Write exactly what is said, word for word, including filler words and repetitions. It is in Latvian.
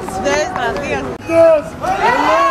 Ustedes para ti.